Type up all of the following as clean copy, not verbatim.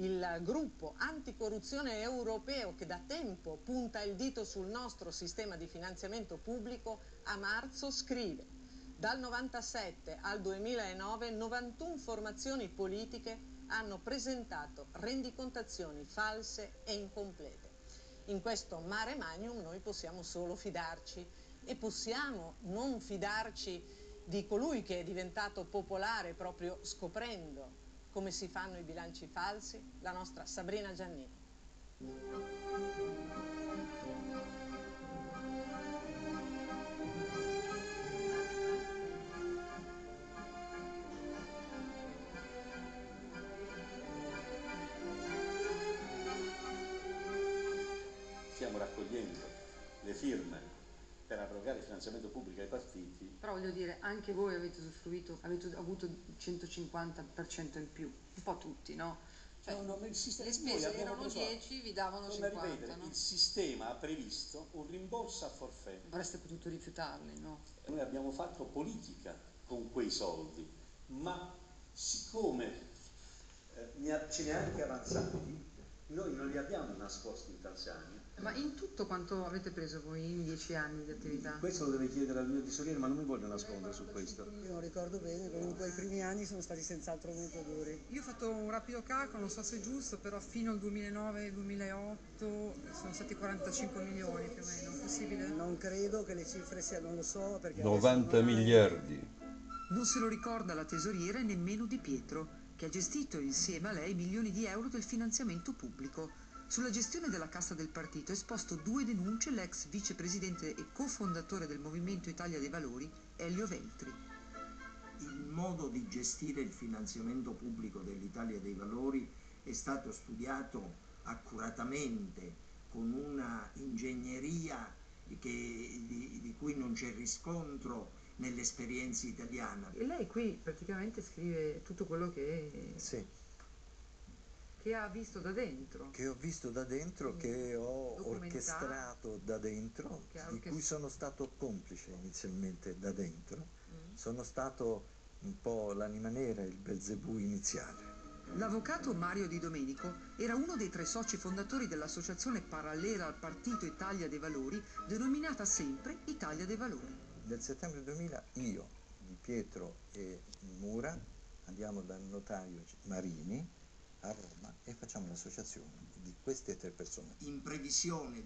il gruppo anticorruzione europeo, che da tempo punta il dito sul nostro sistema di finanziamento pubblico, a marzo scrive: dal 97 al 2009 91 formazioni politiche hanno presentato rendicontazioni false e incomplete. In questo mare magnum noi possiamo solo fidarci, e possiamo non fidarci di colui che è diventato popolare proprio scoprendo come si fanno i bilanci falsi, la nostra Sabrina Giannini. Stiamo raccogliendo le firme per abrogare il finanziamento pubblico ai partiti. Però voglio dire, anche voi avete usufruito, avete avuto il 150% in più, un po' tutti, no? Cioè, no, no, il sistema, le spese erano 10, vi davano 50, no? Il sistema ha previsto un rimborso a forfait. Avreste potuto rifiutarli, no? Noi abbiamo fatto politica con quei soldi, ma siccome ce ne ha anche avanzati, noi non li abbiamo nascosti in Tanzania. Ma in tutto quanto avete preso voi in 10 anni di attività? Questo lo deve chiedere al mio tesoriere, ma non mi voglio nascondere su questo. Io non ricordo bene, comunque i primi anni sono stati senz'altro molto duri. Io ho fatto un rapido calcolo, non so se è giusto, però fino al 2009-2008 sono stati 45 milioni più o meno, possibile? Non credo che le cifre siano, non lo so, perché... 90 miliardi. Non se lo ricorda la tesoriera, nemmeno Di Pietro, che ha gestito insieme a lei milioni di euro del finanziamento pubblico. Sulla gestione della cassa del partito è esposto 2 denunce l'ex vicepresidente e cofondatore del Movimento Italia dei Valori, Elio Veltri. Il modo di gestire il finanziamento pubblico dell'Italia dei Valori è stato studiato accuratamente, con una ingegneria di cui non c'è riscontro nell'esperienza italiana. E lei qui praticamente scrive tutto quello che, sì, che ha visto da dentro. Che ho visto da dentro, che ho orchestrato da dentro, di cui sono stato complice inizialmente da dentro. Sono stato un po' l'anima nera, il Belzebù iniziale. L'avvocato Mario Di Domenico era uno dei 3 soci fondatori dell'associazione parallela al partito Italia dei Valori, denominata sempre Italia dei Valori. Nel settembre 2000 io, Di Pietro e Mura andiamo dal notaio Marini a Roma e facciamo l'associazione di queste 3 persone. In previsione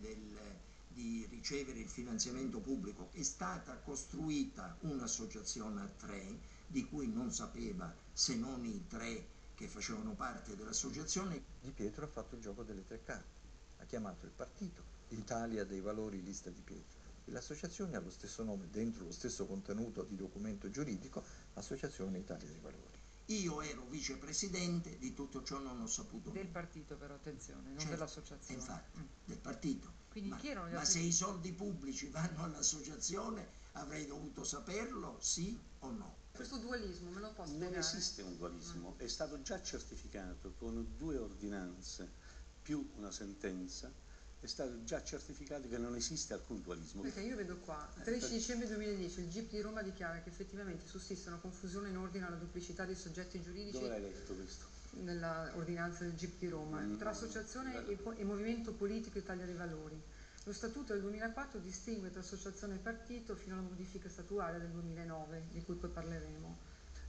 di ricevere il finanziamento pubblico è stata costruita un'associazione a 3, di cui non sapeva se non i 3 che facevano parte dell'associazione. Di Pietro ha fatto il gioco delle 3 carte, ha chiamato il partito Italia dei Valori Lista Di Pietro. L'associazione ha lo stesso nome, dentro lo stesso contenuto di documento giuridico, Associazione Italia dei Valori. Io ero vicepresidente, di tutto ciò non ho saputo. Del partito però, attenzione, non dell'associazione. Infatti, del partito. Quindi chi erano gli altri? Se i soldi pubblici vanno all'associazione avrei dovuto saperlo, sì o no? Questo dualismo me lo posso spiegare? Non esiste un dualismo, è stato già certificato con 2 ordinanze più una sentenza. È stato già certificato che non esiste alcun dualismo. Perché io vedo qua, il 13 dicembre 2010 il GIP di Roma dichiara che effettivamente sussiste una confusione in ordine alla duplicità dei soggetti giuridici. Dove l'hai letto questo? Nell'ordinanza del GIP di Roma, tra associazione e movimento politico Italia dei Valori. Lo statuto del 2004 distingue tra associazione e partito fino alla modifica statuaria del 2009, di cui poi parleremo.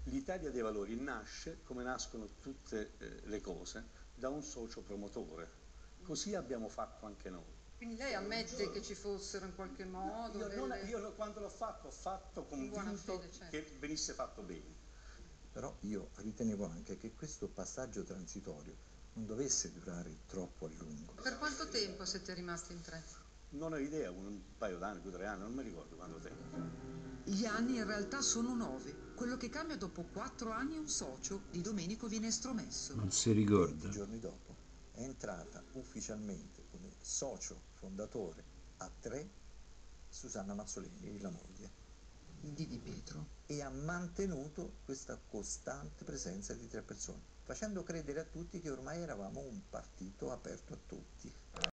L'Italia dei Valori nasce, come nascono tutte le cose, da un socio promotore. Così abbiamo fatto anche noi. Quindi lei ammette che ci fossero in qualche modo... No, io quando l'ho fatto, ho fatto convinto che venisse fatto bene. Però io ritenevo anche che questo passaggio transitorio non dovesse durare troppo a lungo. Per quanto tempo siete rimasti in 3? Non ho idea, un paio d'anni, 2 o 3 anni, non mi ricordo quanto tempo. Gli anni in realtà sono 9. Quello che cambia dopo 4 anni è un socio. Di Domenico viene estromesso. Non si ricorda. Giorni dopo è entrata ufficialmente come socio fondatore a 3 Susanna Mazzolini, la moglie di Di Pietro, e ha mantenuto questa costante presenza di 3 persone, facendo credere a tutti che ormai eravamo un partito aperto a tutti.